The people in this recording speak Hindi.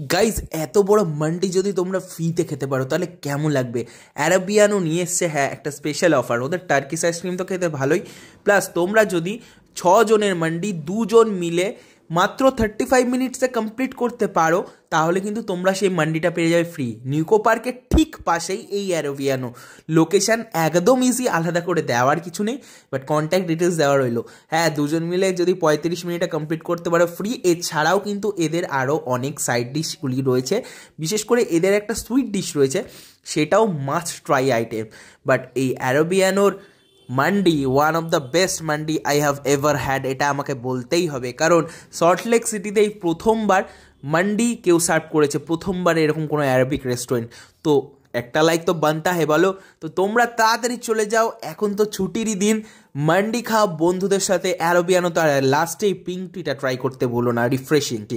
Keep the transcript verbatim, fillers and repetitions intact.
गाइज एत बड़ो मंडी जो तुम्हारा फ्रीते खेते पारो ताहले केमन लागबे। अराबियानो निये एसेछे हाँ एक स्पेशल अफार, ओदेर टार्किश आइसक्रीम तो खेते भालोई, प्लस तोमरा जोदि छ जनेर मंडी दुजन मिले मात्र थार्टी फाइव मिनिट्से कमप्लीट करते पारो ताहले किन्तु तोमरा सेई मंडीटा पेये जाबे फ्री। निको पार्केर ठीक पाशेई एई अराबियानो, लोकेशन एकदम इजी, आलादा करे देवार किछु नेई, बाट कन्टैक्ट डिटेल्स देवा रइलो। हाँ दुजन मिले जोदि पैंतीस मिनिटे कमप्लीट करते पारो फ्री। एछाड़ाओ किन्तु एदेर आरो अनेक साइड डिशगुली रयेछे, विशेष करे एदेर एकटा सुइट डिश रयेछे सेटाओ मास्ट ट्राई आइटेम। बाट एई अराबियानोर मंडी one of the best Mandi I have ever had, एटा आमाके बोलतेई होबे, कारण सल्टलेक सिटीतेई प्रथमबार मंडी केउ सार्व करेछे, प्रथमबार एरकम कोनो अरबिक रेस्टुरेंट। तो एकटा लाइक तो बनता है बोलो। तो तोमरा ताड़ाताड़ी चले जाओ, एखन तो छुटिर दिन, मंडी खाओ बंधुदेर साथे। अराबियानो तो लास्टे पिंक टीटा ट्राई करते बोलो ना, रिफ्रेशिंग।